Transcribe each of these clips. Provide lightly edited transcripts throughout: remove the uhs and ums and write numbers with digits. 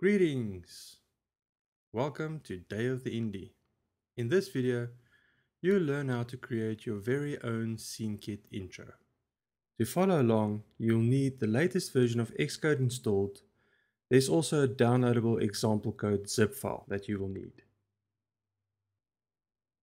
Greetings! Welcome to Day of the Indie. In this video, you'll learn how to create your very own SceneKit intro. To follow along, you'll need the latest version of Xcode installed. There's also a downloadable example code zip file that you will need.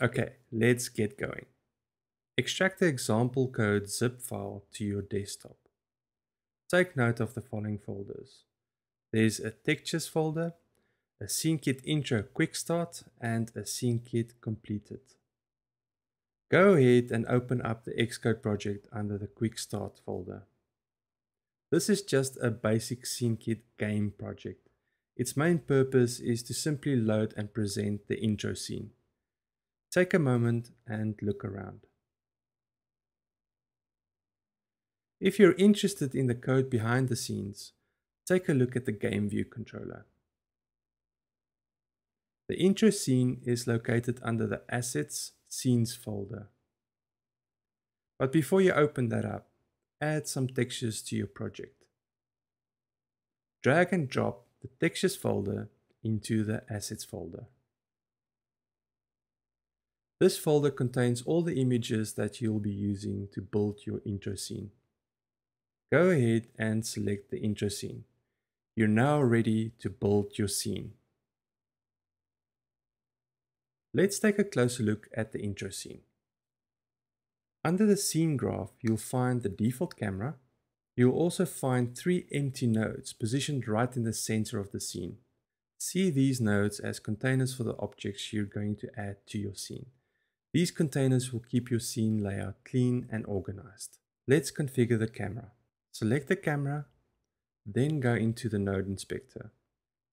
Okay, let's get going. Extract the example code zip file to your desktop. Take note of the following folders. There's a textures folder, a SceneKit intro quick start, and a SceneKit completed. Go ahead and open up the Xcode project under the quick start folder. This is just a basic SceneKit game project. Its main purpose is to simply load and present the intro scene. Take a moment and look around. If you're interested in the code behind the scenes, take a look at the Game View controller. The intro scene is located under the Assets Scenes folder. But before you open that up, add some textures to your project. Drag and drop the textures folder into the Assets folder. This folder contains all the images that you'll be using to build your intro scene. Go ahead and select the intro scene. You're now ready to build your scene. Let's take a closer look at the intro scene. Under the scene graph, you'll find the default camera. You'll also find three empty nodes positioned right in the center of the scene. See these nodes as containers for the objects you're going to add to your scene. These containers will keep your scene layout clean and organized. Let's configure the camera. Select the camera, then go into the node inspector.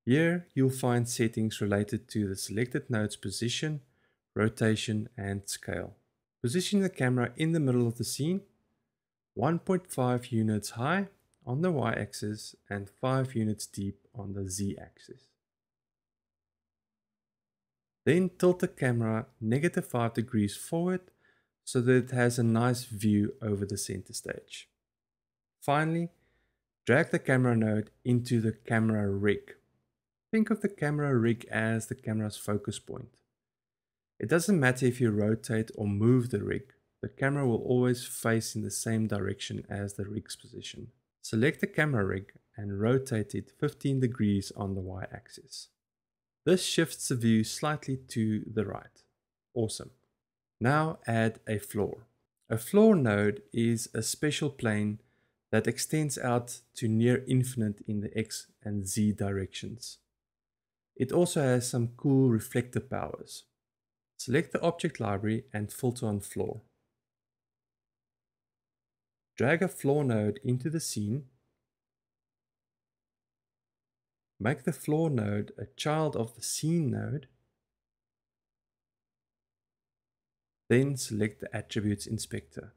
Here you'll find settings related to the selected node's position, rotation and scale. Position the camera in the middle of the scene, 1.5 units high on the Y-axis and 5 units deep on the Z-axis. Then tilt the camera -5 degrees forward so that it has a nice view over the center stage. Finally, drag the camera node into the camera rig. Think of the camera rig as the camera's focus point. It doesn't matter if you rotate or move the rig, the camera will always face in the same direction as the rig's position. Select the camera rig and rotate it 15 degrees on the Y-axis. This shifts the view slightly to the right. Awesome. Now add a floor. A floor node is a special plane that extends out to near infinite in the X and Z directions. It also has some cool reflective powers. Select the Object Library and filter on floor. Drag a floor node into the scene. Make the floor node a child of the scene node. Then select the Attributes inspector.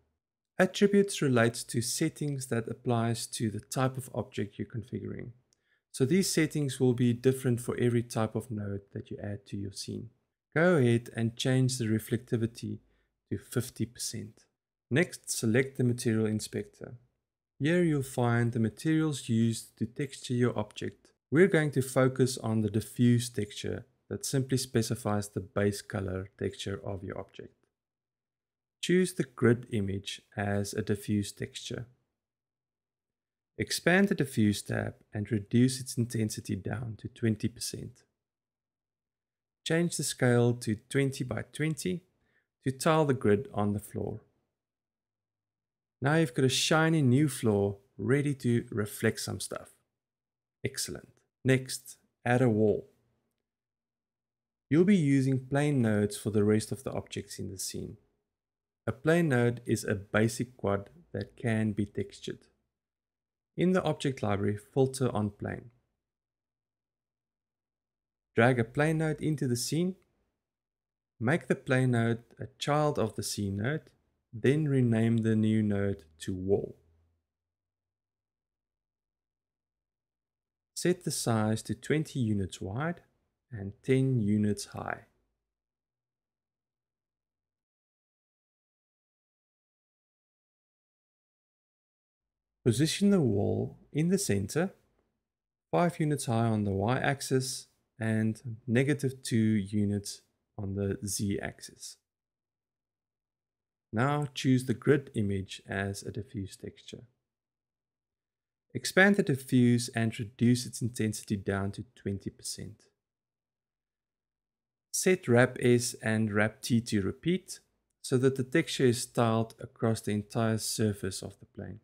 Attributes relates to settings that applies to the type of object you're configuring. So these settings will be different for every type of node that you add to your scene. Go ahead and change the reflectivity to 50%. Next, select the material inspector. Here you'll find the materials used to texture your object. We're going to focus on the diffuse texture that simply specifies the base color texture of your object. Choose the grid image as a diffuse texture. Expand the diffuse tab and reduce its intensity down to 20%. Change the scale to 20x20 to tile the grid on the floor. Now you've got a shiny new floor ready to reflect some stuff. Excellent. Next, add a wall. You'll be using plane nodes for the rest of the objects in the scene. A plane node is a basic quad that can be textured. In the Object Library, filter on plane. Drag a plane node into the scene. Make the plane node a child of the scene node, then rename the new node to wall. Set the size to 20 units wide and 10 units high. Position the wall in the center 5 units high on the Y-axis and -2 units on the Z-axis. Now choose the grid image as a diffuse texture. Expand the diffuse and reduce its intensity down to 20%. Set Wrap S and Wrap T to repeat so that the texture is tiled across the entire surface of the plane.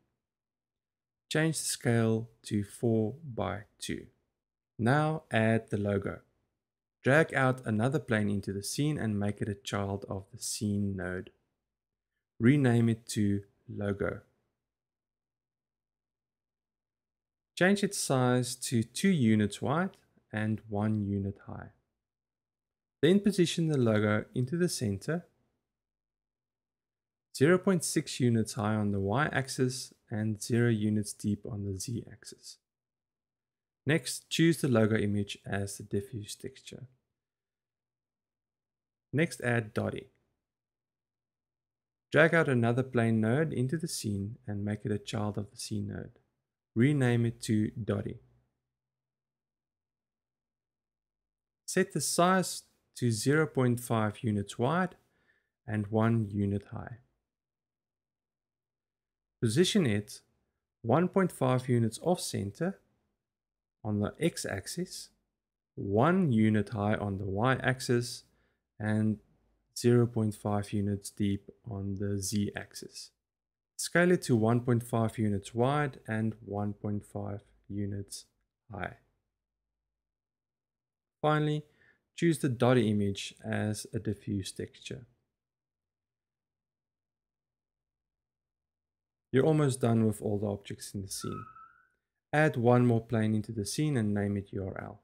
Change the scale to 4:2. Now add the logo. Drag out another plane into the scene and make it a child of the scene node. Rename it to logo. Change its size to 2 units wide and 1 unit high. Then position the logo into the center, 0.6 units high on the Y-axis and 0 units deep on the Z-axis. Next, choose the logo image as the diffuse texture. Next, add DOTI. Drag out another plane node into the scene and make it a child of the scene node. Rename it to DOTI. Set the size to 0.5 units wide and 1 unit high. Position it 1.5 units off center on the X-axis, 1 unit high on the Y-axis, and 0.5 units deep on the Z-axis. Scale it to 1.5 units wide and 1.5 units high. Finally, choose the DOTI image as a diffuse texture. You're almost done with all the objects in the scene. Add one more plane into the scene and name it URL.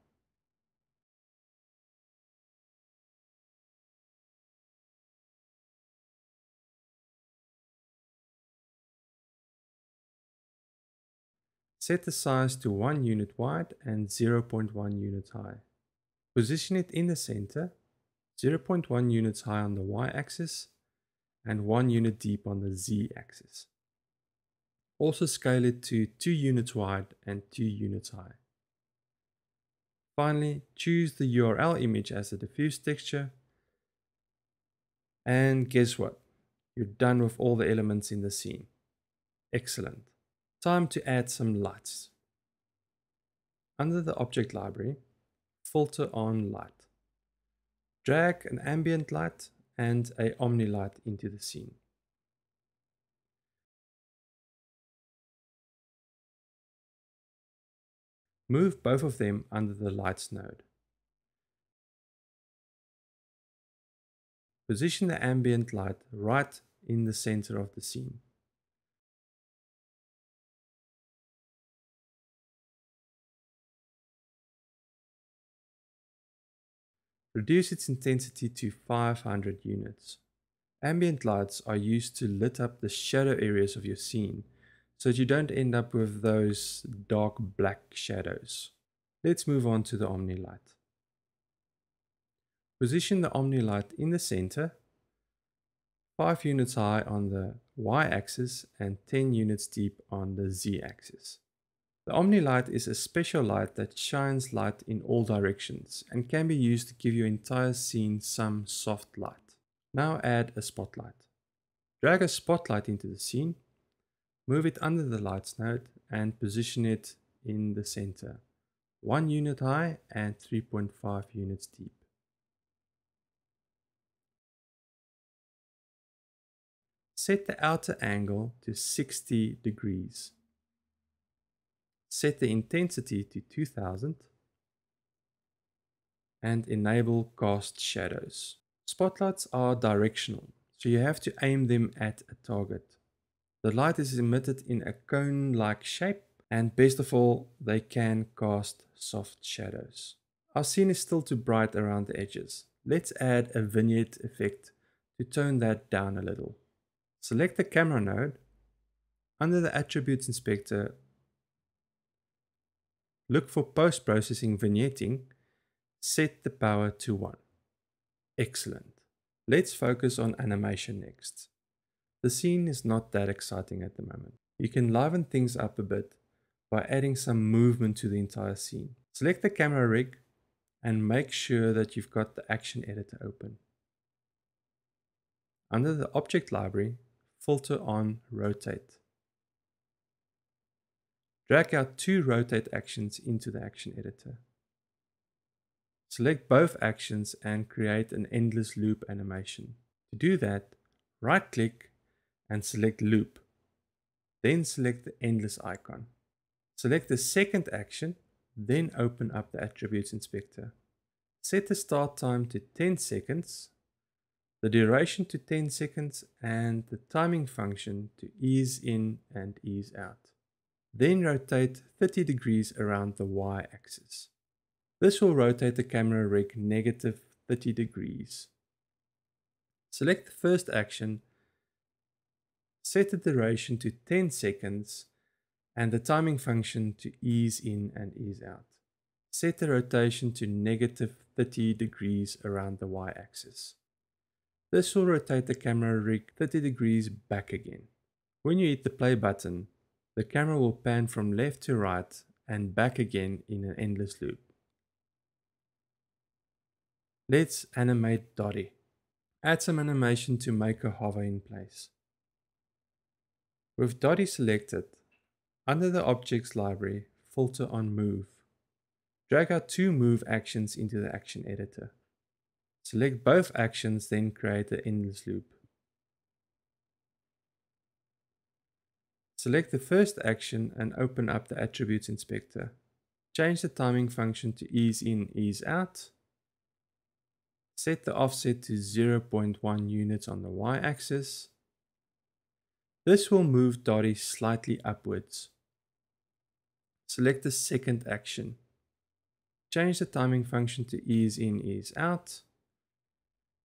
Set the size to 1 unit wide and 0.1 units high. Position it in the center, 0.1 units high on the Y-axis and 1 unit deep on the Z-axis. Also scale it to 2 units wide and 2 units high. Finally, choose the URL image as a diffuse texture. And guess what? You're done with all the elements in the scene. Excellent. Time to add some lights. Under the Object Library, filter on light. Drag an ambient light and an Omni light into the scene. Move both of them under the lights node. Position the ambient light right in the center of the scene. Reduce its intensity to 500 units. Ambient lights are used to lit up the shadow areas of your scene, so that you don't end up with those dark black shadows. Let's move on to the Omni light. Position the Omni light in the center, 5 units high on the Y-axis and 10 units deep on the Z-axis. The Omni light is a special light that shines light in all directions and can be used to give your entire scene some soft light. Now add a spotlight. Drag a spotlight into the scene. Move it under the lights node and position it in the center, 1 unit high and 3.5 units deep. Set the outer angle to 60 degrees. Set the intensity to 2000 and enable cast shadows. Spotlights are directional, so you have to aim them at a target. The light is emitted in a cone-like shape, and best of all, they can cast soft shadows. Our scene is still too bright around the edges. Let's add a vignette effect to tone that down a little. Select the camera node. Under the Attributes Inspector, look for post-processing vignetting. Set the power to 1. Excellent. Let's focus on animation next. The scene is not that exciting at the moment. You can liven things up a bit by adding some movement to the entire scene. Select the camera rig and make sure that you've got the Action Editor open. Under the Object Library, filter on Rotate. Drag out two rotate actions into the Action Editor. Select both actions and create an endless loop animation. To do that, right-click and select Loop. Then select the endless icon. Select the second action, then open up the Attributes Inspector. Set the start time to 10 seconds, the duration to 10 seconds, and the timing function to Ease In and Ease Out. Then rotate 30 degrees around the Y-axis. This will rotate the camera rig negative 30 degrees. Select the first action, set the duration to 10 seconds and the timing function to Ease In and Ease Out. Set the rotation to negative 30 degrees around the Y-axis. This will rotate the camera rig 30 degrees back again. When you hit the play button, the camera will pan from left to right and back again in an endless loop. Let's animate DOTI. Add some animation to make her hover in place. With DOTI selected, under the Objects Library, filter on Move. Drag out two move actions into the Action Editor. Select both actions, then create the endless loop. Select the first action and open up the Attributes Inspector. Change the timing function to Ease In, Ease Out. Set the offset to 0.1 units on the Y-axis. This will move DOTI slightly upwards. Select the second action. Change the timing function to Ease In, Ease Out.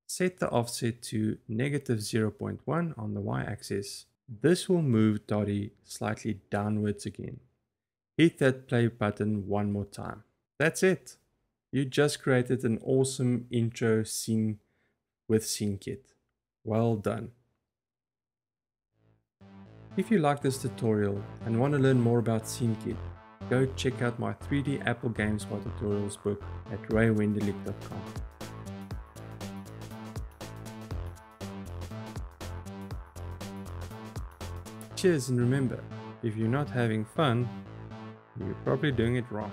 Set the offset to negative 0.1 on the Y-axis. This will move DOTI slightly downwards again. Hit that play button one more time. That's it. You just created an awesome intro scene with SceneKit. Well done. If you like this tutorial and want to learn more about SceneKit, go check out my 3D Apple Game Spy Tutorials book at raywenderlich.com. Cheers, and remember, if you're not having fun, you're probably doing it wrong.